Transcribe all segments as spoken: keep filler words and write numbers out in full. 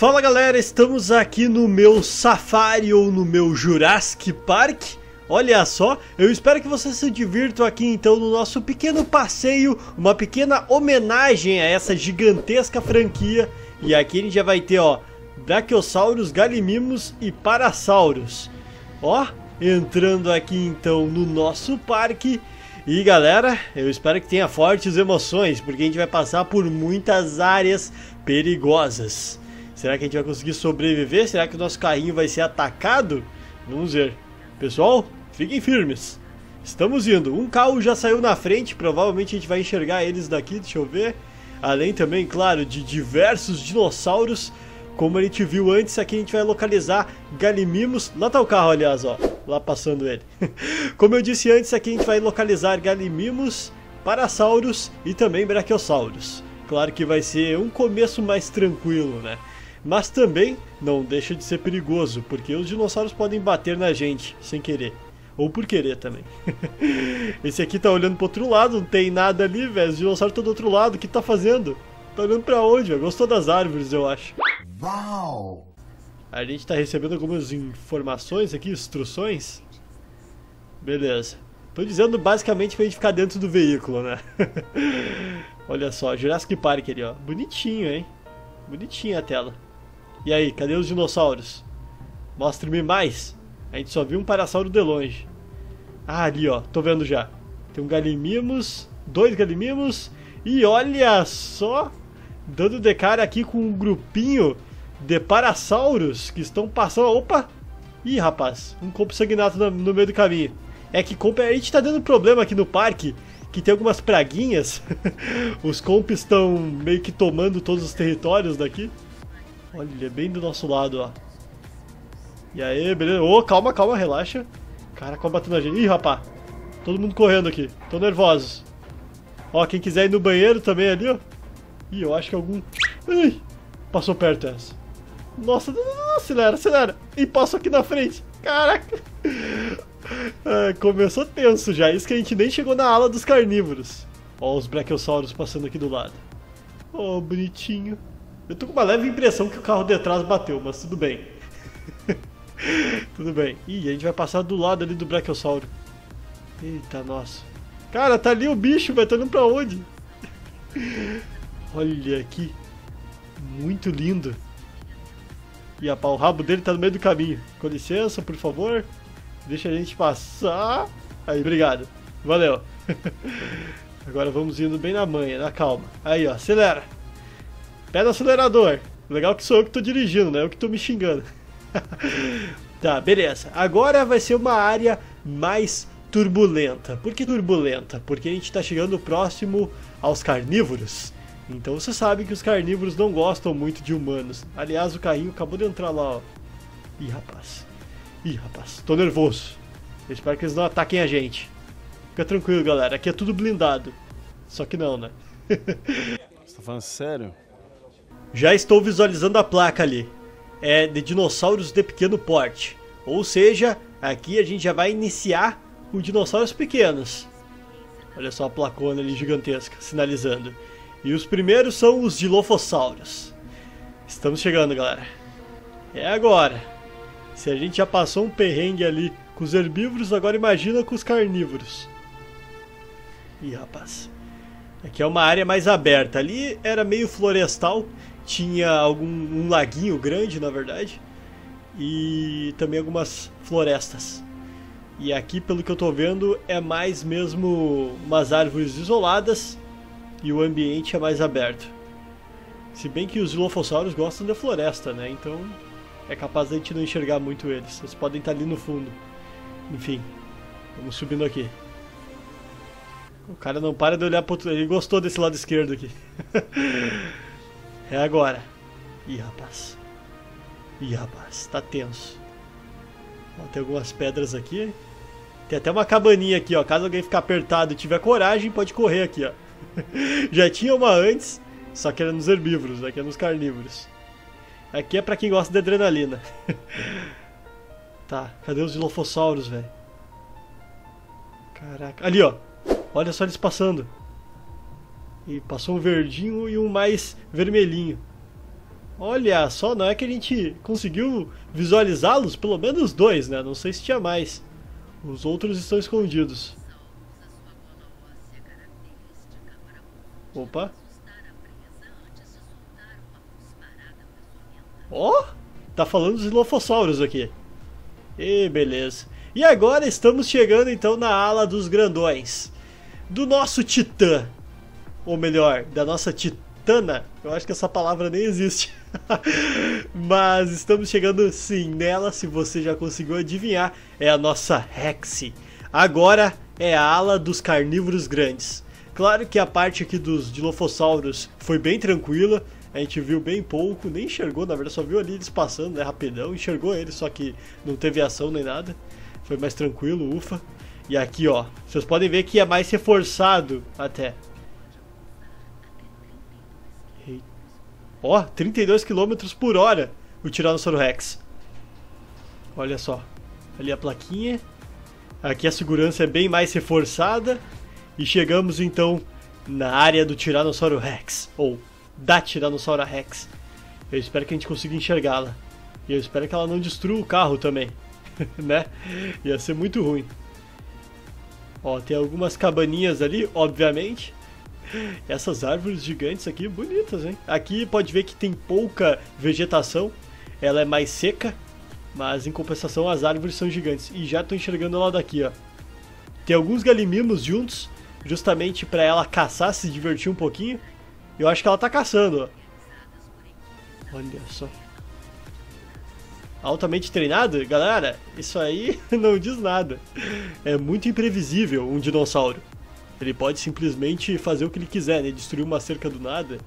Fala galera, estamos aqui no meu Safari ou no meu Jurassic Park. Olha só, eu espero que vocês se divirtam aqui então no nosso pequeno passeio, uma pequena homenagem a essa gigantesca franquia. E aqui a gente já vai ter, ó, Braquiossauros, Galimimus e Parasauros. Ó, entrando aqui então no nosso parque. E galera, eu espero que tenha fortes emoções, porque a gente vai passar por muitas áreas perigosas. Será que a gente vai conseguir sobreviver? Será que o nosso carrinho vai ser atacado? Vamos ver. Pessoal, fiquem firmes. Estamos indo. Um carro já saiu na frente, provavelmente a gente vai enxergar eles daqui, deixa eu ver. Além também, claro, de diversos dinossauros. Como a gente viu antes, aqui a gente vai localizar Galimimus. Lá tá o carro, aliás, ó. Lá passando ele. Como eu disse antes, aqui a gente vai localizar Galimimus, Parasauros e também Braquiossauros. Claro que vai ser um começo mais tranquilo, né? Mas também não deixa de ser perigoso, porque os dinossauros podem bater na gente sem querer. Ou por querer também. Esse aqui tá olhando pro outro lado, não tem nada ali, velho. Os dinossauros estão do outro lado, o que tá fazendo? Tá olhando pra onde, velho? Gostou das árvores, eu acho. Uau! A gente tá recebendo algumas informações aqui, instruções. Beleza. Tô dizendo basicamente pra gente ficar dentro do veículo, né? Olha só, Jurassic Park ali, ó. Bonitinho, hein? Bonitinha a tela. E aí, cadê os dinossauros? Mostre-me mais. A gente só viu um Parassauro de longe. Ah, ali, ó. Tô vendo já. Tem um Galimimus, dois Galimimus. E olha só, dando de cara aqui com um grupinho de Parassauros que estão passando. Opa! Ih, rapaz, um compo sanguinato no, no meio do caminho. É que compo... a gente tá dando problema aqui no parque, que tem algumas praguinhas. Os compos estão meio que tomando todos os territórios daqui. Olha, bem do nosso lado, ó. E aí, beleza. Ô, oh, calma, calma, relaxa. Cara, acaba batendo a gente. Ih, rapaz, todo mundo correndo aqui. Tô nervoso. Ó, quem quiser ir no banheiro também ali, ó. Ih, eu acho que algum... Ai, passou perto essa. Nossa, não, não, não, acelera, acelera. E passou aqui na frente. Caraca. É, começou tenso já. Isso que a gente nem chegou na ala dos carnívoros. Ó, os Braquiossauros passando aqui do lado. Ó, oh, bonitinho. Eu tô com uma leve impressão que o carro de trás bateu, mas tudo bem. Tudo bem. Ih, a gente vai passar do lado ali do Braquiosauro. Eita, nossa. Cara, tá ali o bicho, vai tá indo pra onde? Olha aqui. Muito lindo. E a pau, o rabo dele tá no meio do caminho. Com licença, por favor. Deixa a gente passar. Aí, obrigado. Valeu. Agora vamos indo bem na manha, na calma. Aí, ó, acelera. Pé no acelerador. Legal que sou eu que tô dirigindo, né? Eu que tô me xingando. Tá, beleza. Agora vai ser uma área mais... turbulenta. Por que turbulenta? Porque a gente está chegando próximo aos carnívoros. Então você sabe que os carnívoros não gostam muito de humanos. Aliás, o carrinho acabou de entrar lá, ó. Ih, rapaz. Ih, rapaz. Tô nervoso. Eu espero que eles não ataquem a gente. Fica tranquilo, galera. Aqui é tudo blindado. Só que não, né? Você tá falando sério? Já estou visualizando a placa ali. É de dinossauros de pequeno porte. Ou seja, aqui a gente já vai iniciar com dinossauros pequenos. Olha só a placona ali gigantesca, sinalizando. E os primeiros são os Dilofossauros. Estamos chegando, galera. É agora. Se a gente já passou um perrengue ali com os herbívoros, agora imagina com os carnívoros. Ih, rapaz. Aqui é uma área mais aberta. Ali era meio florestal. Tinha algum, um laguinho grande, na verdade. E também algumas florestas. E aqui, pelo que eu tô vendo, é mais mesmo umas árvores isoladas e o ambiente é mais aberto. Se bem que os dilofossauros gostam da floresta, né? Então é capaz da gente não enxergar muito eles. Eles podem estar ali no fundo. Enfim, vamos subindo aqui. O cara não para de olhar pro outro... Ele gostou desse lado esquerdo aqui. É agora. Ih, rapaz. Ih, rapaz. Tá tenso. Ó, tem algumas pedras aqui. Tem até uma cabaninha aqui, ó. Caso alguém ficar apertado e tiver coragem, pode correr aqui, ó. Já tinha uma antes, só que era nos herbívoros, aqui é nos carnívoros. Aqui é pra quem gosta de adrenalina. Tá, cadê os dilofossauros, velho? Caraca. Ali, ó. Olha só eles passando. E passou um verdinho e um mais vermelhinho. Olha só, não é que a gente conseguiu visualizá-los, pelo menos dois, né? Não sei se tinha mais. Os outros estão escondidos. Opa. Ó, oh, tá falando dos Dilofossauros aqui. E beleza. E agora estamos chegando então na ala dos grandões. Do nosso titã. Ou melhor, da nossa titana. Eu acho que essa palavra nem existe. Mas estamos chegando sim nela, se você já conseguiu adivinhar. É a nossa Rex. Agora é a ala dos carnívoros grandes. Claro que a parte aqui dos Dilofossauros foi bem tranquila. A gente viu bem pouco, nem enxergou, na verdade só viu ali eles passando, né, rapidão. Enxergou eles, só que não teve ação nem nada. Foi mais tranquilo, ufa. E aqui, ó, vocês podem ver que é mais reforçado até. E... ó, trinta e dois quilômetros por hora o Tiranossauro Rex. Olha só, ali a plaquinha. Aqui a segurança é bem mais reforçada. E chegamos então na área do Tiranossauro Rex, ou da Tiranossauro Rex. Eu espero que a gente consiga enxergá-la. E eu espero que ela não destrua o carro também. Né? Ia ser muito ruim. Ó, tem algumas cabaninhas ali, obviamente. Essas árvores gigantes aqui, bonitas, hein? Aqui pode ver que tem pouca vegetação. Ela é mais seca. Mas em compensação as árvores são gigantes. E já tô enxergando ela daqui, ó. Tem alguns Galimimus juntos, justamente para ela caçar, se divertir um pouquinho. Eu acho que ela tá caçando, ó. Olha só. Altamente treinado? Galera, isso aí não diz nada. É muito imprevisível um dinossauro. Ele pode simplesmente fazer o que ele quiser, né? Destruir uma cerca do nada,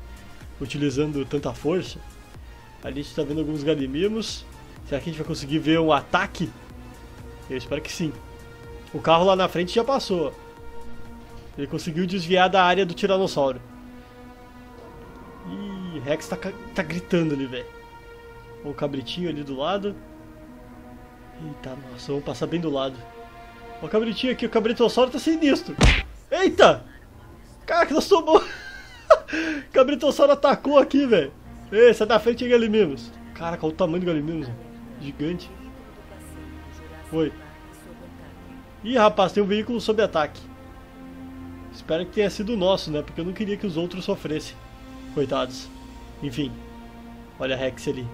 utilizando tanta força. Ali a gente tá vendo alguns Galimimus. Será que a gente vai conseguir ver um ataque? Eu espero que sim. O carro lá na frente já passou. Ele conseguiu desviar da área do Tiranossauro. Ih, Rex tá, tá gritando ali, velho. O cabritinho ali do lado. Eita, nossa, vamos passar bem do lado. O cabritinho aqui, o cabritossauro tá sinistro. Eita! Caraca, nós tomamos. O cabritossauro atacou aqui, velho. Ei, sai da frente aí, Galimimus. Caraca, olha o tamanho do Galimimus. Gigante. Foi. Ih, rapaz, tem um veículo sob ataque. Espero que tenha sido o nosso, né? Porque eu não queria que os outros sofressem. Coitados. Enfim. Olha a Rex ali.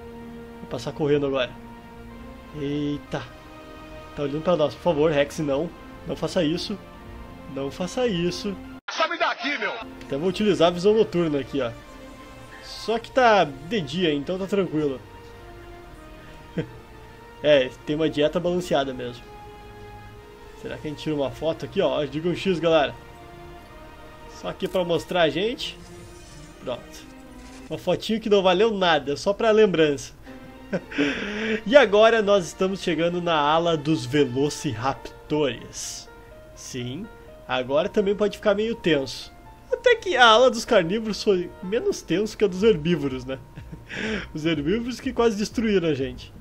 Vou passar correndo agora. Eita. Tá olhando pra nós. Por favor, Rex, não. Não faça isso. Não faça isso. Sabe daqui, meu! Até vou utilizar a visão noturna aqui, ó. Só que tá de dia, então tá tranquilo. É, tem uma dieta balanceada mesmo. Será que a gente tira uma foto aqui, ó? Diga um X, galera. Só aqui pra mostrar a gente. Pronto. Uma fotinho que não valeu nada, só pra lembrança. E agora nós estamos chegando na ala dos Velociraptores. Sim, agora também pode ficar meio tenso. Até que a ala dos carnívoros foi menos tenso que a dos herbívoros, né? Os herbívoros que quase destruíram a gente.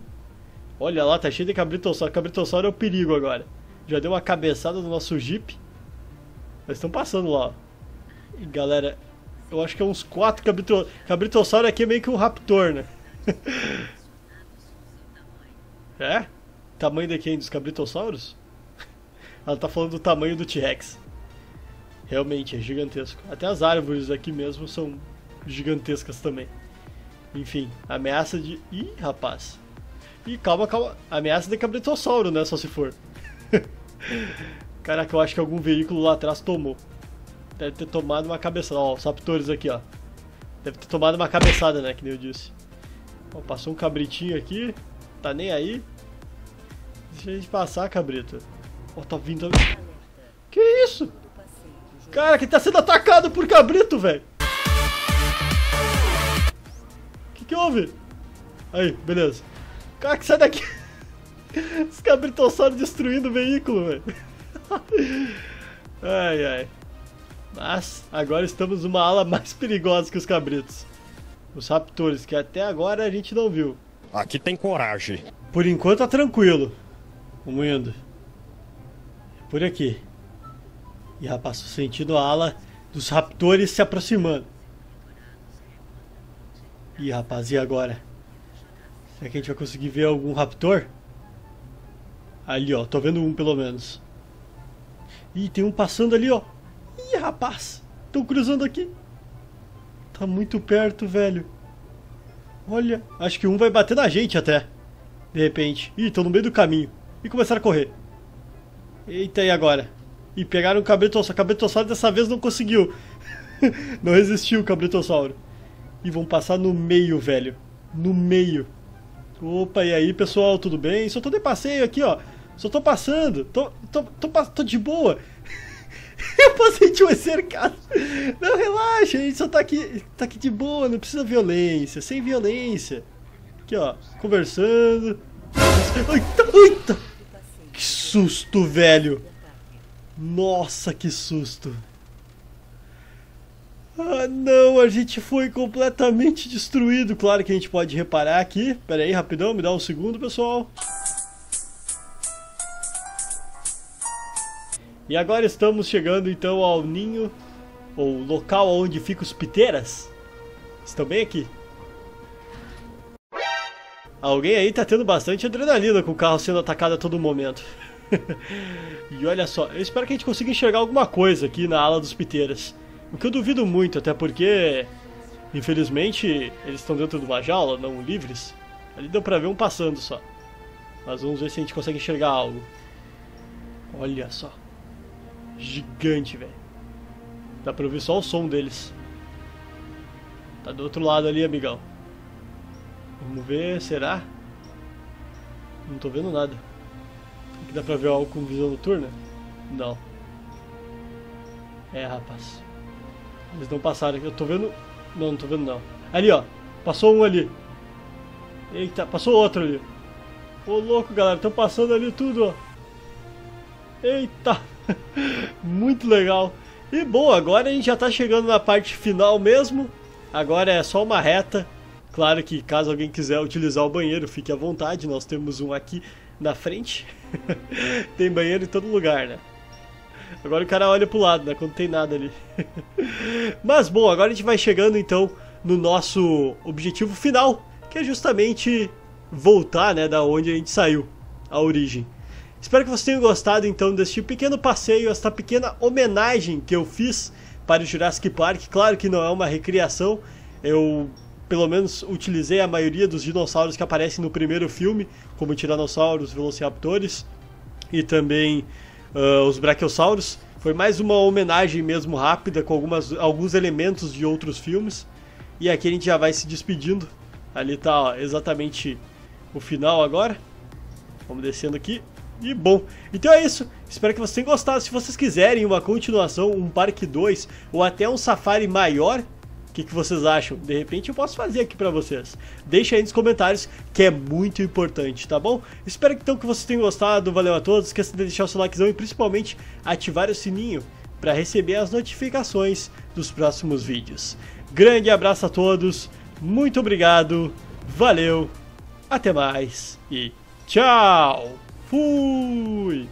Olha lá, tá cheio de cabritossauro. Cabritossauro é o perigo agora. Já deu uma cabeçada no nosso Jeep. Eles estão passando lá, ó. E galera, eu acho que é uns quatro cabrito... cabritossauro aqui é meio que um raptor, né? É? Tamanho de quem? Dos cabritosauros? Ela tá falando do tamanho do T-Rex. Realmente, é gigantesco. Até as árvores aqui mesmo são gigantescas também. Enfim, ameaça de... ih, rapaz. Ih, calma, calma. Ameaça de cabritossauro, né? Só se for. Caraca, eu acho que algum veículo lá atrás tomou. Deve ter tomado uma cabeçada. Ó, os raptores aqui, ó. Deve ter tomado uma cabeçada, né? Que nem eu disse. Ó, passou um cabritinho aqui. Tá nem aí. Deixa a gente passar, cabrito. Ó, tá vindo. Que isso? Cara, que tá sendo atacado por cabrito, velho. Que que houve? Aí, beleza. Cara, que sai daqui. Os cabritossauros destruindo o veículo, velho. Ai, ai. Mas agora estamos numa ala mais perigosa que os cabritos. Os raptores, que até agora a gente não viu. Aqui tem coragem. Por enquanto tá tranquilo. Vamos indo. Por aqui. E rapaz, tô sentindo a ala dos raptores se aproximando. Ih, rapaz, e agora? Será que a gente vai conseguir ver algum raptor? Ali, ó, tô vendo um pelo menos. Ih, tem um passando ali, ó. Ih, rapaz, estão cruzando aqui. Tá muito perto, velho. Olha, acho que um vai bater na gente até. De repente. Ih, estão no meio do caminho. E começaram a correr. Eita, e agora? Ih, pegaram o cabrito... cabritossauro, dessa vez não conseguiu. Não resistiu o cabritossauro. E vão passar no meio, velho. No meio. Opa, e aí, pessoal, tudo bem? Só tô de passeio aqui, ó. Só tô passando. Tô, tô, tô, tô, tô de boa. Eu passei de um cercado. Não, relaxa, a gente só tá aqui, tá aqui de boa, não precisa de violência. Sem violência. Aqui, ó, conversando. Eita, eita. Que susto, velho. Nossa, que susto. Ah, não, a gente foi completamente destruído. Claro que a gente pode reparar aqui. Pera aí, rapidão, me dá um segundo, pessoal. E agora estamos chegando então ao ninho, ou local onde ficam os piteiras. Estão bem aqui. Alguém aí tá tendo bastante adrenalina com o carro sendo atacado a todo momento. E olha só, eu espero que a gente consiga enxergar alguma coisa aqui na ala dos piteiras. O que eu duvido muito, até porque, infelizmente, eles estão dentro de uma jaula, não livres. Ali deu pra ver um passando só. Mas vamos ver se a gente consegue enxergar algo. Olha só. Gigante, velho. Dá pra ouvir só o som deles. Tá do outro lado ali, amigão. Vamos ver, será? Não tô vendo nada. Aqui dá pra ver algo com visão noturna? Não. É, rapaz. Eles não passaram. Eu tô vendo... Não, não tô vendo não. Ali, ó. Passou um ali. Eita, passou outro ali. Ô, louco, galera. Tão passando ali tudo, ó. Eita. Muito legal. E, bom, agora a gente já tá chegando na parte final mesmo. Agora é só uma reta. Claro que caso alguém quiser utilizar o banheiro, fique à vontade. Nós temos um aqui na frente. Tem banheiro em todo lugar, né? Agora o cara olha pro lado, né? Quando tem nada ali. Mas bom, agora a gente vai chegando então no nosso objetivo final, que é justamente voltar, né, da onde a gente saiu, a origem. Espero que vocês tenham gostado então deste pequeno passeio, esta pequena homenagem que eu fiz para o Jurassic Park. Claro que não é uma recriação, eu pelo menos utilizei a maioria dos dinossauros que aparecem no primeiro filme, como Tiranossauros, Velociraptores e também... Uh, os Braquiossauros. Foi mais uma homenagem mesmo rápida, com algumas, alguns elementos de outros filmes. E aqui a gente já vai se despedindo. Ali tá, ó, exatamente o final agora. Vamos descendo aqui. E bom, então é isso. Espero que vocês tenham gostado. Se vocês quiserem uma continuação, um Parque dois ou até um Safari maior, o que, que vocês acham? De repente eu posso fazer aqui pra vocês. Deixa aí nos comentários, que é muito importante, tá bom? Espero então que vocês tenham gostado. Valeu a todos. Esqueça de deixar o seu likezão e principalmente ativar o sininho para receber as notificações dos próximos vídeos. Grande abraço a todos. Muito obrigado. Valeu. Até mais. E tchau. Fui.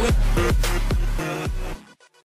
With